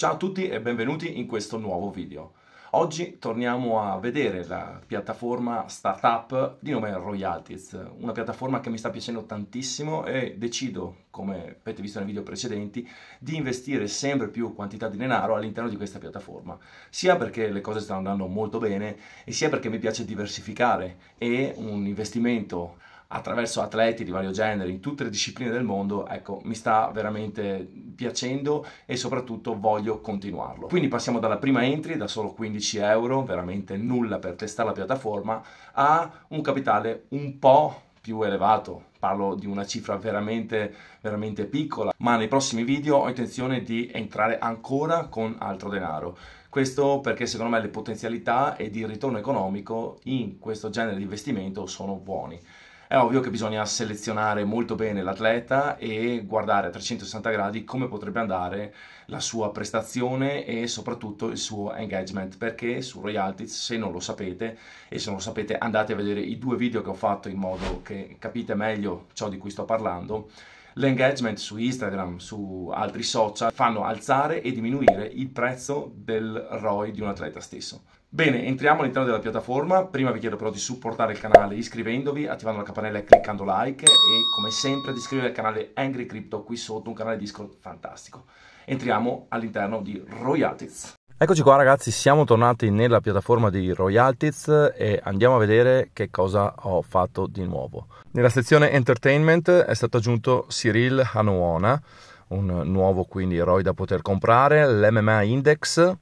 Ciao a tutti e benvenuti in questo nuovo video. Oggi torniamo a vedere la piattaforma startup di nome Royaltiz, una piattaforma che mi sta piacendo tantissimo e decido, come avete visto nei video precedenti, di investire sempre più quantità di denaro all'interno di questa piattaforma, sia perché le cose stanno andando molto bene e sia perché mi piace diversificare e un investimento attraverso atleti di vario genere in tutte le discipline del mondo, ecco, mi sta veramente piacendo e soprattutto voglio continuarlo. Quindi passiamo dalla prima entry, da solo 15 euro, veramente nulla per testare la piattaforma, a un capitale un po' più elevato. Parlo di una cifra veramente piccola, ma nei prossimi video ho intenzione di entrare ancora con altro denaro. Questo perché secondo me le potenzialità e il ritorno economico in questo genere di investimento sono buoni. È ovvio che bisogna selezionare molto bene l'atleta e guardare a 360 gradi come potrebbe andare la sua prestazione e soprattutto il suo engagement, perché su Royaltiz, se non lo sapete, e se non lo sapete andate a vedere i due video che ho fatto in modo che capite meglio ciò di cui sto parlando, l'engagement su Instagram, su altri social, fanno alzare e diminuire il prezzo del ROI di un atleta stesso. Bene, entriamo all'interno della piattaforma. Prima vi chiedo però di supportare il canale iscrivendovi, attivando la campanella e cliccando like, e come sempre di iscrivervi al canale Angry Crypto qui sotto, un canale Discord fantastico. Entriamo all'interno di Royaltiz. Eccoci qua ragazzi, siamo tornati nella piattaforma di Royaltiz e andiamo a vedere che cosa ho fatto di nuovo. Nella sezione Entertainment è stato aggiunto Cyril Hanouna, un nuovo quindi ROI da poter comprare, l'MMA Index,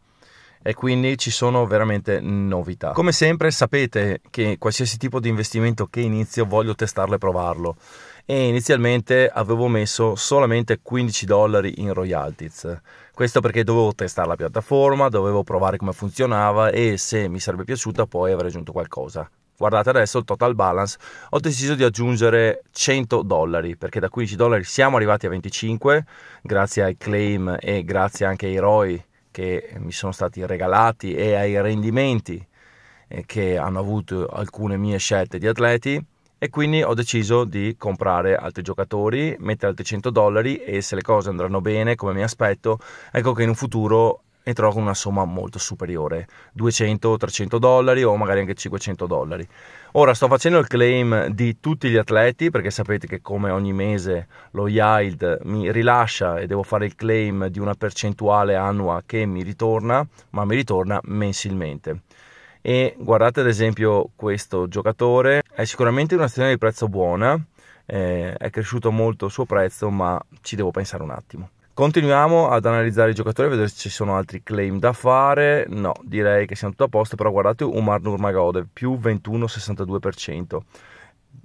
e quindi ci sono veramente novità. Come sempre sapete che qualsiasi tipo di investimento che inizio voglio testarlo e provarlo, e inizialmente avevo messo solamente $15 in Royaltiz. Questo perché dovevo testare la piattaforma, dovevo provare come funzionava e se mi sarebbe piaciuta poi avrei aggiunto qualcosa. Guardate adesso il total balance, ho deciso di aggiungere $100 perché da $15 siamo arrivati a 25 grazie ai claim e grazie anche ai ROI che mi sono stati regalati e ai rendimenti che hanno avuto alcune mie scelte di atleti, e quindi ho deciso di comprare altri giocatori, mettere altri $100, e se le cose andranno bene come mi aspetto, ecco che in un futuro entrò con una somma molto superiore, $200, $300 o magari anche $500. Ora sto facendo il claim di tutti gli atleti perché sapete che come ogni mese lo Yield mi rilascia e devo fare il claim di una percentuale annua che mi ritorna, ma mi ritorna mensilmente. E guardate ad esempio questo giocatore, è sicuramente una stagione di prezzo buona, è cresciuto molto il suo prezzo, ma ci devo pensare un attimo. Continuiamo ad analizzare i giocatori, vedere se ci sono altri claim da fare. No, direi che siamo tutto a posto, però guardate Omar Nurmagomedov, più 21,62%.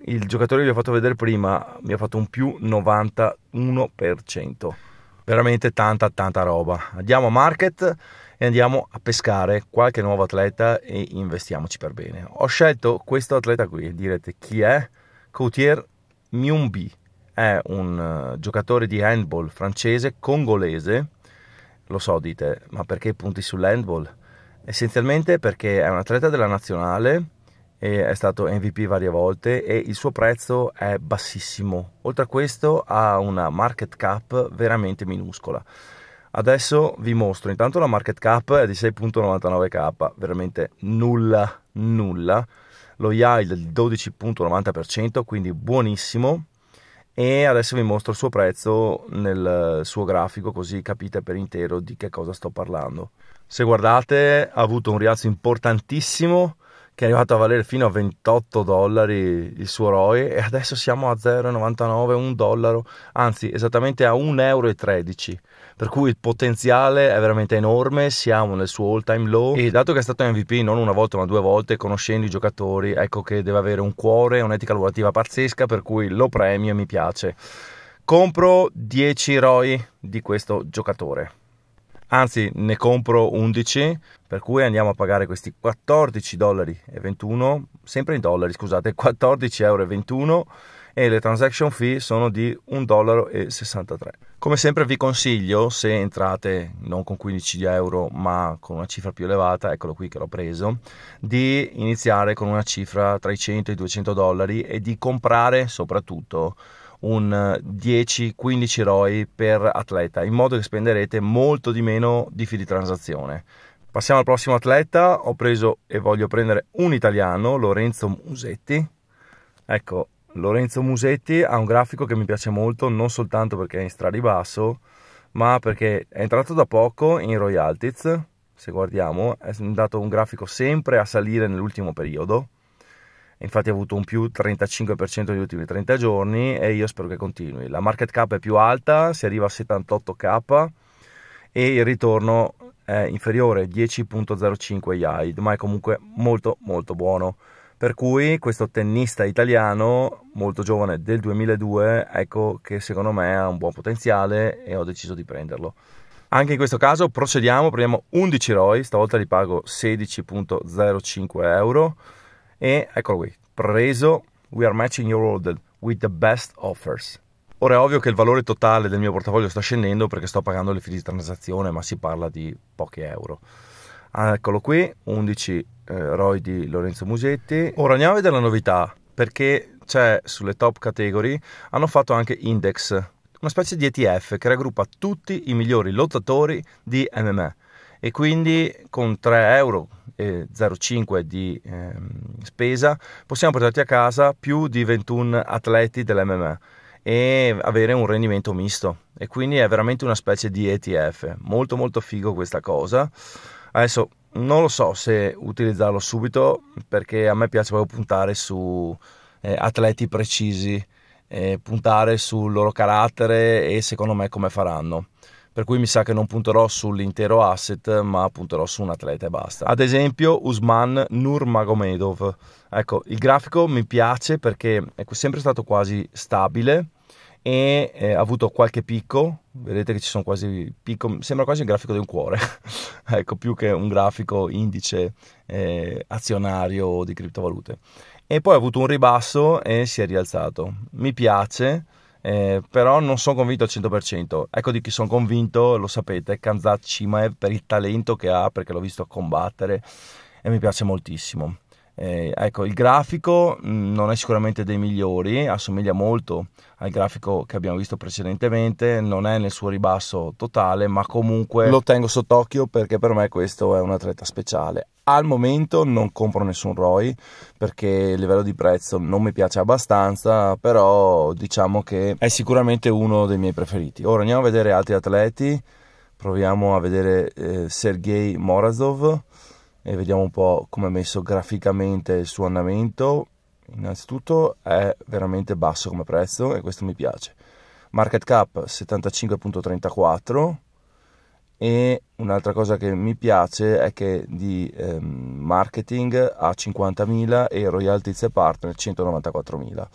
Il giocatore che vi ho fatto vedere prima mi ha fatto un più 91%. Veramente tanta roba. Andiamo a market e andiamo a pescare qualche nuovo atleta e investiamoci per bene. Ho scelto questo atleta qui, direte chi è? Coutier Myumbi. È un giocatore di handball francese congolese. Lo so, dite, ma perché punti sull'handball? Essenzialmente perché è un atleta della nazionale e è stato MVP varie volte e il suo prezzo è bassissimo. Oltre a questo ha una market cap veramente minuscola. Adesso vi mostro, intanto la market cap è di 6.99k, veramente nulla. Lo yield del 12.90%, quindi buonissimo. E adesso vi mostro il suo prezzo nel suo grafico, così capite per intero di che cosa sto parlando. Se guardate ha avuto un rialzo importantissimo che è arrivato a valere fino a $28 il suo ROI, e adesso siamo a 0,99, $1, anzi esattamente a €1,13, per cui il potenziale è veramente enorme, siamo nel suo all time low, e dato che è stato MVP non una volta ma due volte, conoscendo i giocatori, ecco che deve avere un cuore, un'etica lavorativa pazzesca, per cui lo premio e mi piace. Compro 10 ROI di questo giocatore. Anzi, ne compro 11, per cui andiamo a pagare questi $14,21, sempre in dollari, scusate, €14,21, e le transaction fee sono di $1,63. Come sempre vi consiglio, se entrate non con €15 ma con una cifra più elevata, eccolo qui che l'ho preso, di iniziare con una cifra tra i $100 e i $200 e di comprare soprattutto un 10-15 ROI per atleta, in modo che spenderete molto di meno di fee di transazione. Passiamo al prossimo atleta. Ho preso e voglio prendere un italiano, Lorenzo Musetti. Ecco, Lorenzo Musetti ha un grafico che mi piace molto, non soltanto perché è in straribasso, ma perché è entrato da poco in Royaltiz. Se guardiamo, è andato un grafico sempre a salire nell'ultimo periodo, infatti ha avuto un più 35% negli ultimi 30 giorni e io spero che continui. La market cap è più alta, si arriva a 78k e il ritorno è inferiore, 10.05 yield, ma è comunque molto molto buono. Per cui questo tennista italiano, molto giovane, del 2002, ecco che secondo me ha un buon potenziale e ho deciso di prenderlo. Anche in questo caso procediamo, prendiamo 11 ROI, stavolta li pago 16.05 euro e eccolo qui, preso. We are matching your order with the best offers. Ora è ovvio che il valore totale del mio portafoglio sta scendendo perché sto pagando le fee di transazione, ma si parla di pochi euro. Eccolo qui, 11 ROI di Lorenzo Musetti. Ora andiamo a vedere la novità, perché c'è sulle top category, hanno fatto anche index, una specie di ETF che raggruppa tutti i migliori lottatori di MMA, e quindi con 3,05 euro di spesa possiamo portarti a casa più di 21 atleti dell'MMA e avere un rendimento misto, e quindi è veramente una specie di ETF, molto molto figo questa cosa. Adesso non lo so se utilizzarlo subito, perché a me piace proprio puntare su atleti precisi, puntare sul loro carattere e secondo me come faranno. Per cui mi sa che non punterò sull'intero asset, ma punterò su un atleta e basta. Ad esempio Usman Nurmagomedov. Ecco, il grafico mi piace perché è sempre stato quasi stabile e ha avuto qualche picco. Vedete che ci sono quasi picco, sembra quasi il grafico di un cuore ecco, più che un grafico indice azionario di criptovalute, e poi ha avuto un ribasso e si è rialzato. Mi piace, però non sono convinto al 100%. Ecco di chi sono convinto, lo sapete, Kanzaci Mae, per il talento che ha, perché l'ho visto combattere e mi piace moltissimo. Ecco, il grafico non è sicuramente dei migliori, assomiglia molto al grafico che abbiamo visto precedentemente, non è nel suo ribasso totale, ma comunque lo tengo sott'occhio perché per me questo è un atleta speciale. Al momento non compro nessun ROI perché il livello di prezzo non mi piace abbastanza, però diciamo che è sicuramente uno dei miei preferiti. Ora andiamo a vedere altri atleti, proviamo a vedere Sergej Morazov e vediamo un po' come è messo graficamente il suo andamento. Innanzitutto è veramente basso come prezzo e questo mi piace. Market cap 75.34, e un'altra cosa che mi piace è che di marketing ha 50.000 e Royaltiz Partner 194.000.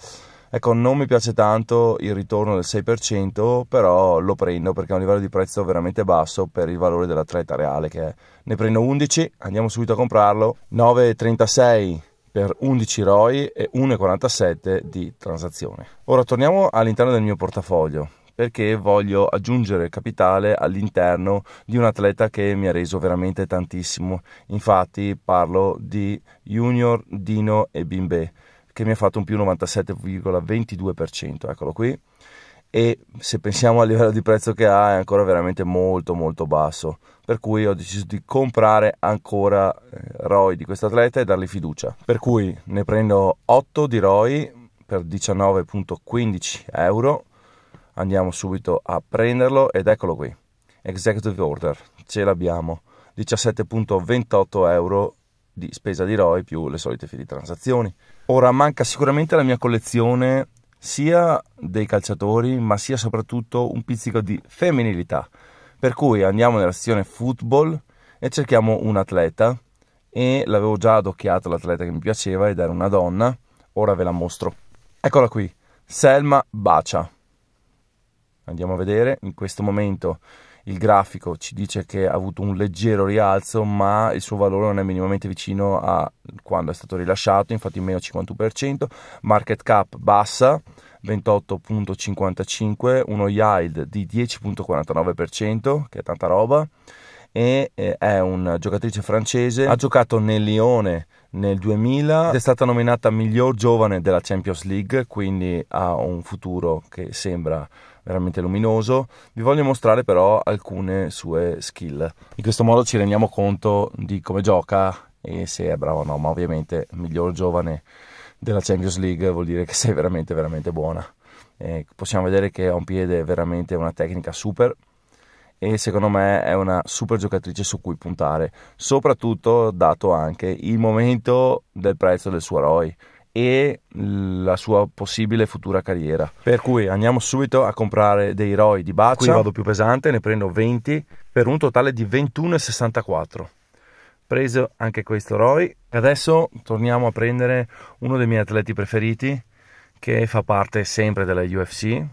Ecco, non mi piace tanto il ritorno del 6%, però lo prendo perché è un livello di prezzo veramente basso per il valore dell'atleta reale che è. Ne prendo 11, andiamo subito a comprarlo. 9,36 per 11 ROI e 1,47 di transazione. Ora torniamo all'interno del mio portafoglio, perché voglio aggiungere capitale all'interno di un atleta che mi ha reso veramente tantissimo. Infatti parlo di Junior Dino Bimbe, che mi ha fatto un più 97,22%, eccolo qui, e se pensiamo al livello di prezzo che ha è ancora veramente molto molto basso, per cui ho deciso di comprare ancora ROI di questo atleta e dargli fiducia, per cui ne prendo 8 di ROI per 19,15 euro, andiamo subito a prenderlo ed eccolo qui, executive order, ce l'abbiamo, 17,28 euro di spesa di ROI più le solite fee di transazioni. Ora manca sicuramente la mia collezione sia dei calciatori, ma sia soprattutto un pizzico di femminilità, per cui andiamo nella sezione football e cerchiamo un atleta, e l'avevo già adocchiato l'atleta che mi piaceva ed era una donna. Ora ve la mostro, eccola qui, Selma Baccia. Andiamo a vedere, in questo momento il grafico ci dice che ha avuto un leggero rialzo, ma il suo valore non è minimamente vicino a quando è stato rilasciato, infatti meno 51%, market cap bassa, 28,55, uno yield di 10,49%, che è tanta roba, e è una giocatrice francese, ha giocato nel Lione nel 2000 ed è stata nominata miglior giovane della Champions League, quindi ha un futuro che sembra veramente luminoso. Vi voglio mostrare però alcune sue skill, in questo modo ci rendiamo conto di come gioca e se è brava o no, ma ovviamente miglior giovane della Champions League vuol dire che sei veramente veramente buona. Possiamo vedere che ha un piede veramente, una tecnica super, e secondo me è una super giocatrice su cui puntare, soprattutto dato anche il momento del prezzo del suo ROI e la sua possibile futura carriera. Per cui andiamo subito a comprare dei ROI di Baccia. Qui vado più pesante, ne prendo 20 per un totale di 21,64. Preso anche questo ROI. Adesso torniamo a prendere uno dei miei atleti preferiti, che fa parte sempre della UFC.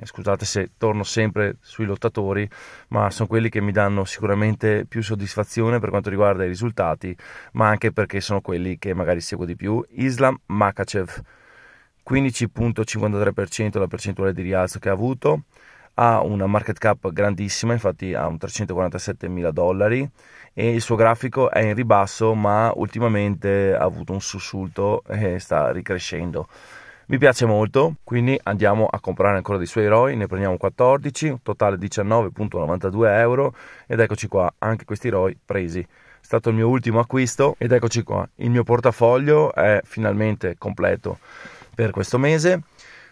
Scusate se torno sempre sui lottatori, ma sono quelli che mi danno sicuramente più soddisfazione per quanto riguarda i risultati, ma anche perché sono quelli che magari seguo di più. Islam Makhachev, 15,53% la percentuale di rialzo che ha avuto, ha una market cap grandissima, infatti ha un $347.000 e il suo grafico è in ribasso, ma ultimamente ha avuto un sussulto e sta ricrescendo. Mi piace molto, quindi andiamo a comprare ancora dei suoi ROI, ne prendiamo 14, un totale 19,92 euro, ed eccoci qua, anche questi ROI presi. È stato il mio ultimo acquisto ed eccoci qua, il mio portafoglio è finalmente completo per questo mese.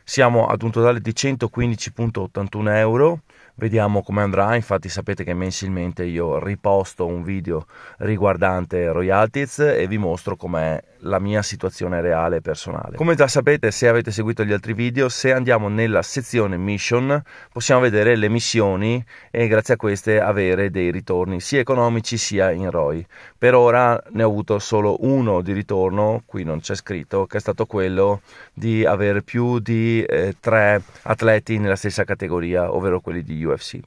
Siamo ad un totale di 115,81 euro, vediamo come andrà. Infatti sapete che mensilmente io riposto un video riguardante Royaltiz e vi mostro com'è la mia situazione reale e personale. Come già sapete, se avete seguito gli altri video, se andiamo nella sezione mission possiamo vedere le missioni e grazie a queste avere dei ritorni sia economici sia in ROI. Per ora ne ho avuto solo uno di ritorno, qui non c'è scritto, che è stato quello di avere più di 3 atleti nella stessa categoria, ovvero quelli di UFC.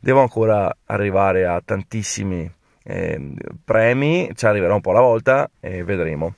Devo ancora arrivare a tantissimi premi, ci arriverà un po' alla volta e vedremo.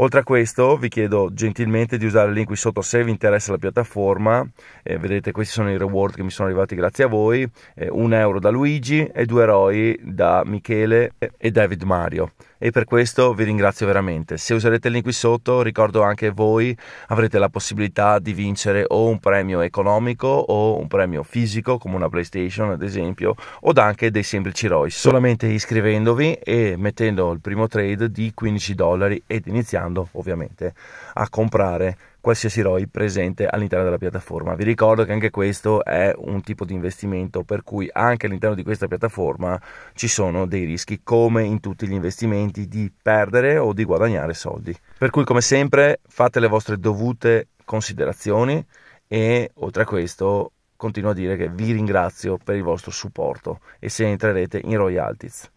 Oltre a questo vi chiedo gentilmente di usare il link qui sotto se vi interessa la piattaforma. Vedete, questi sono i reward che mi sono arrivati grazie a voi, €1 da Luigi e 2 ROI da Michele e David Mario, e per questo vi ringrazio veramente. Se userete il link qui sotto, ricordo anche voi, avrete la possibilità di vincere o un premio economico o un premio fisico come una PlayStation ad esempio, o anche dei semplici ROI, solamente iscrivendovi e mettendo il primo trade di $15 ed iniziando ovviamente a comprare qualsiasi ROI presente all'interno della piattaforma. Vi ricordo che anche questo è un tipo di investimento, per cui anche all'interno di questa piattaforma ci sono dei rischi, come in tutti gli investimenti, di perdere o di guadagnare soldi. Per cui come sempre fate le vostre dovute considerazioni e oltre a questo continuo a dire che vi ringrazio per il vostro supporto e se entrerete in Royaltiz.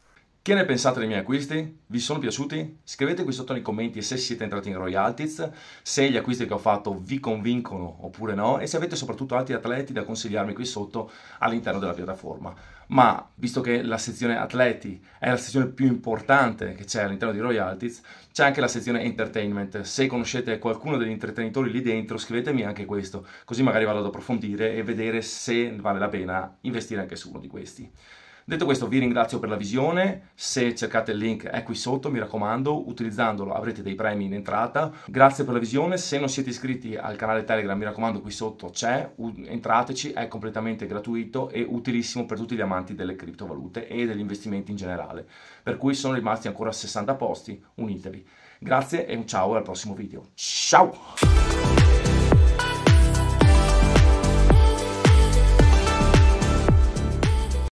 Che ne pensate dei miei acquisti? Vi sono piaciuti? Scrivete qui sotto nei commenti se siete entrati in Royaltiz, se gli acquisti che ho fatto vi convincono oppure no, e se avete soprattutto altri atleti da consigliarmi qui sotto all'interno della piattaforma. Ma visto che la sezione atleti è la sezione più importante che c'è all'interno di Royaltiz, c'è anche la sezione entertainment. Se conoscete qualcuno degli intrattenitori lì dentro, scrivetemi anche questo, così magari vado ad approfondire e vedere se vale la pena investire anche su uno di questi. Detto questo, vi ringrazio per la visione. Se cercate il link è qui sotto, mi raccomando, utilizzandolo avrete dei premi in entrata. Grazie per la visione. Se non siete iscritti al canale Telegram, mi raccomando, qui sotto c'è, entrateci, è completamente gratuito e utilissimo per tutti gli amanti delle criptovalute e degli investimenti in generale, per cui sono rimasti ancora 60 posti, unitevi. Grazie e un ciao al prossimo video. Ciao!